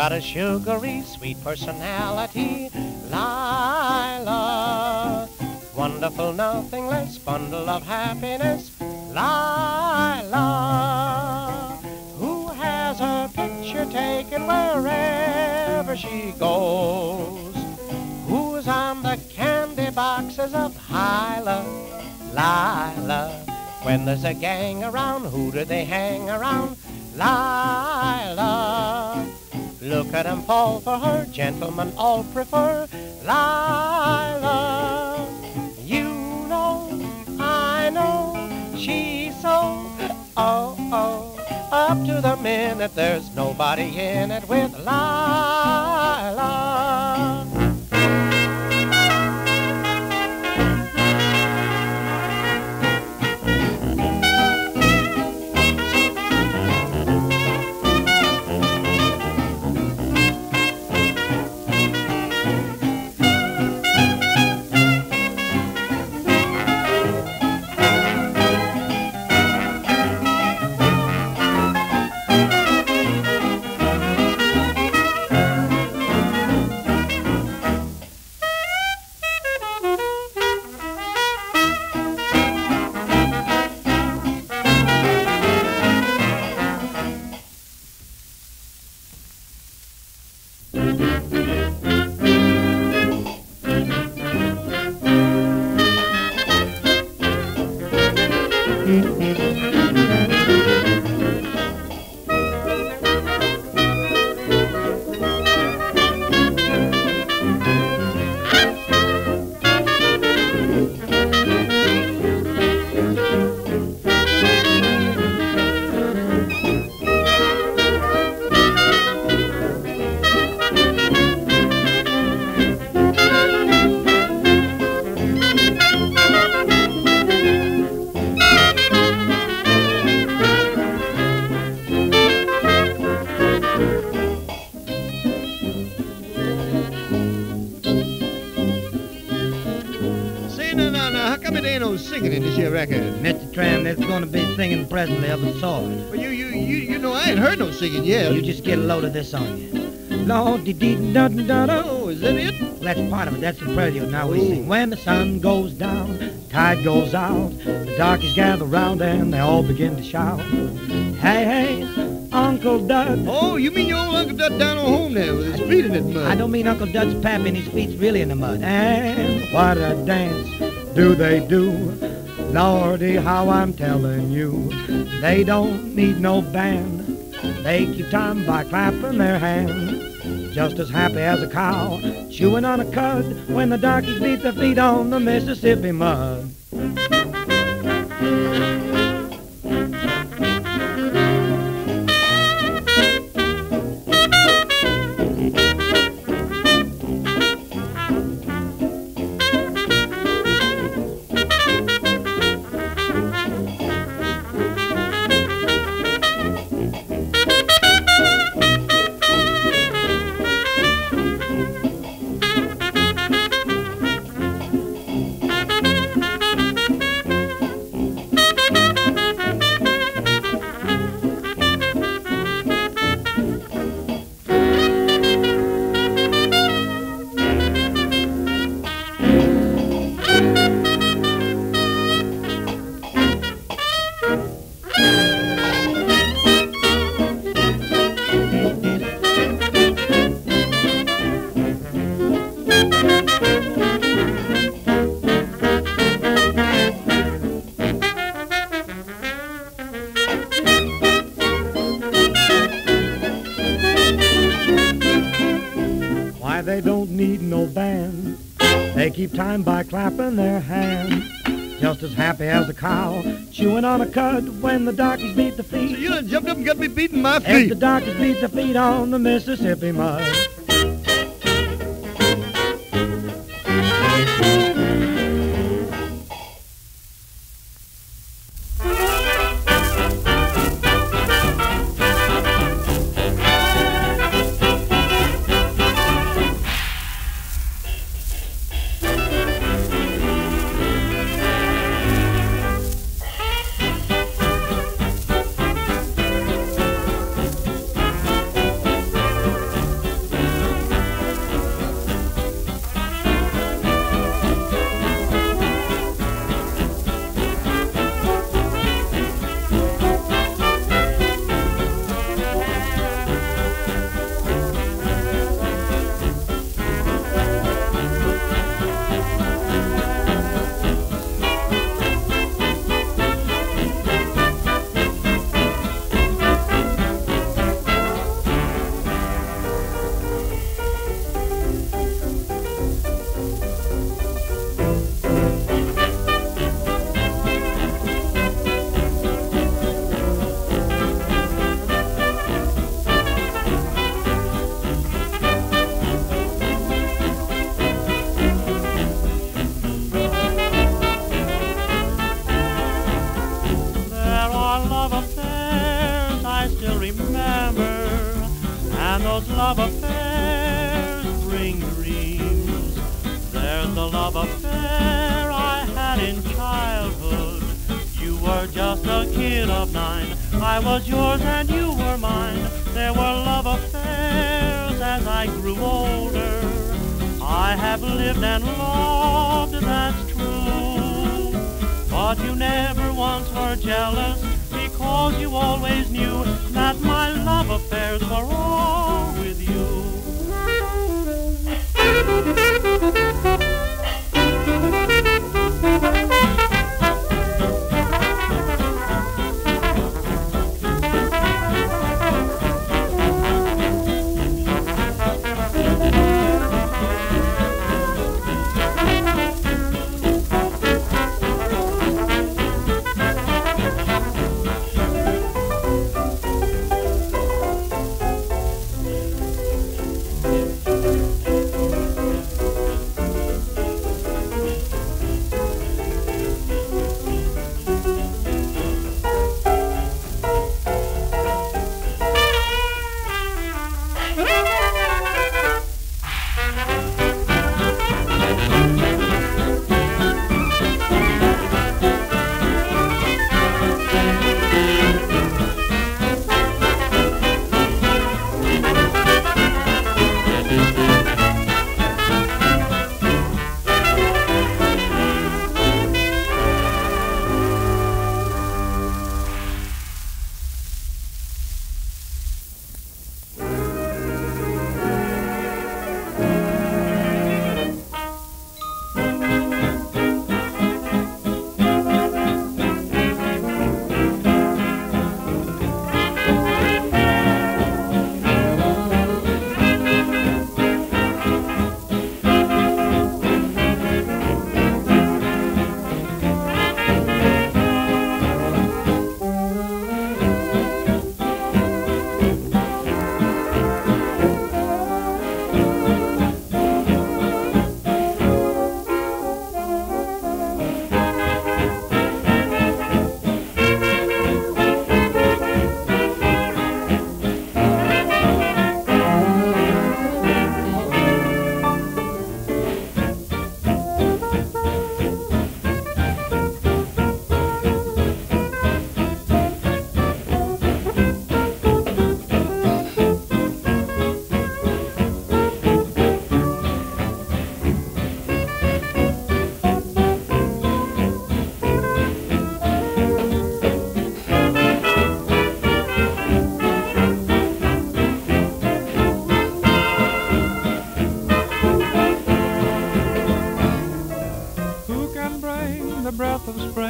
got a sugary, sweet personality, Lila. Wonderful, nothing less, bundle of happiness, Lila. Who has her picture taken wherever she goes? Who's on the candy boxes of Hyla, Lila? When there's a gang around, who do they hang around? Lila. Look at 'em fall for her, gentlemen all prefer Lila. You know, I know, she's so, oh, oh. Up to the minute, there's nobody in it with Lila. Presently up and saw it. Well, you know I ain't heard no singing yet. You just get a load of this on you. Oh, is that it? Well, that's part of it. That's the prelude. Now we sing. When the sun goes down, tide goes out, the darkies gather round and they all begin to shout. Hey, hey, Uncle Dud. Oh, you mean your old Uncle Dud down on home there with his feet in that mud? I don't mean Uncle Dud's pappy and his feet's really in the mud. And what a dance do they do. Lordy, how I'm telling you, they don't need no band. They keep time by clapping their hands. Just as happy as a cow chewing on a cud when the darkies beat their feet on the Mississippi mud. Keep time by clapping their hands. Just as happy as a cow chewing on a cud when the darkies beat the feet. So you done jumped up and got me beating my feet. As the darkies beat the feet on the Mississippi mud. living dreams. There's the love affair I had in childhood. You were just a kid of 9. I was yours and you were mine. There were love affairs as I grew older. I have lived and loved, that's true. But you never once were jealous, because you always knew that my love affairs were all with you.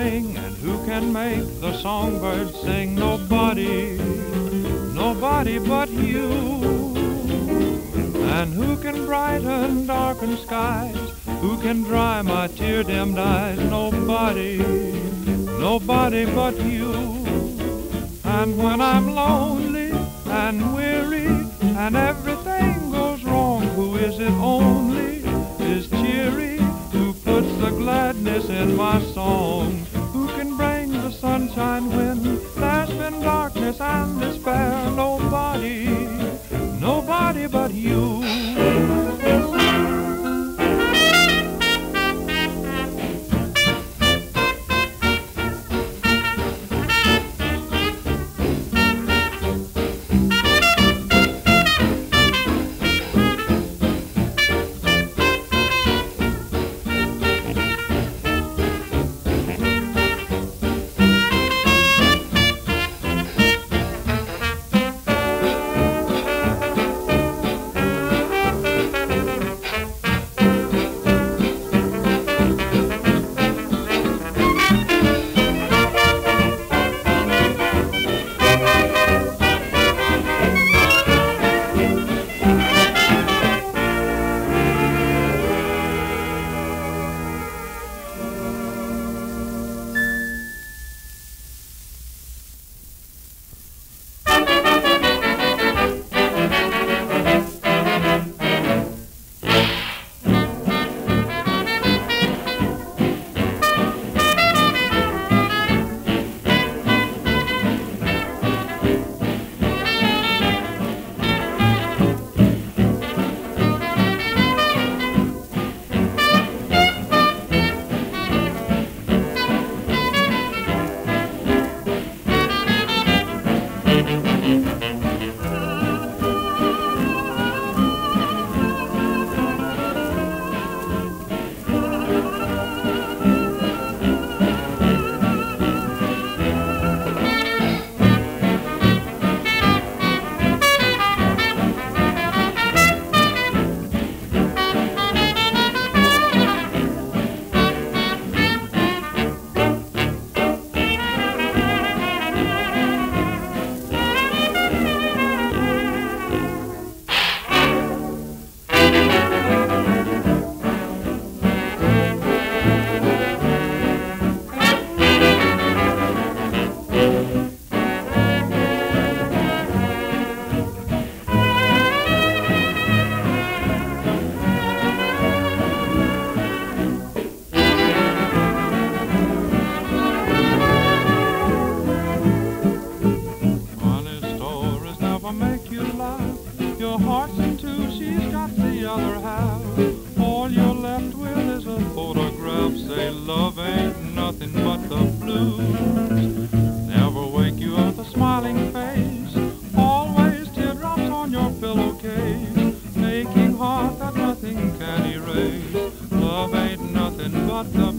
And who can make the songbird sing? Nobody, nobody but you. And who can brighten darkened skies? Who can dry my tear-dimmed eyes? Nobody, nobody but you. And when I'm lonely and weary and everything goes wrong, who is it only is cheery? Who puts the gladness in my song? Sunshine when there's been darkness and despair, nobody, nobody but you. not done.